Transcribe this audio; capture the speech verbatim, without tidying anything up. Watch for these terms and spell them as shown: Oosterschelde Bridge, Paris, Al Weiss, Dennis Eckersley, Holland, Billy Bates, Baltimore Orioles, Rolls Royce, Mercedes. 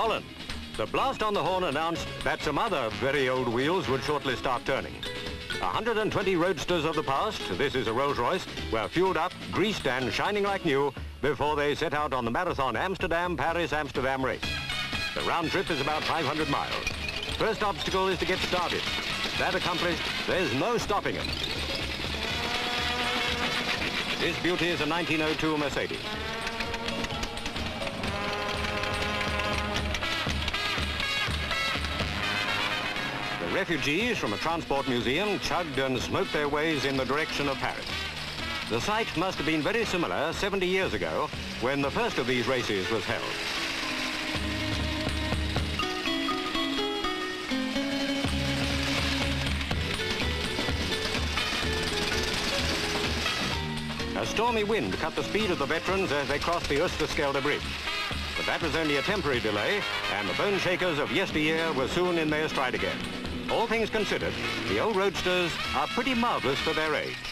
Holland. The blast on the horn announced that some other very old wheels would shortly start turning. one hundred twenty roadsters of the past, this is a Rolls Royce, were fueled up, greased and shining like new before they set out on the marathon Amsterdam-Paris-Amsterdam race. The round trip is about five hundred miles. First obstacle is to get started. That accomplished, there's no stopping them. This beauty is a nineteen oh two Mercedes. The refugees from a transport museum chugged and smoked their ways in the direction of Paris. The sight must have been very similar seventy years ago when the first of these races was held. A stormy wind cut the speed of the veterans as they crossed the Oosterschelde Bridge. But that was only a temporary delay, and the bone shakers of yesteryear were soon in their stride again. All things considered, the old roadsters are pretty marvellous for their age.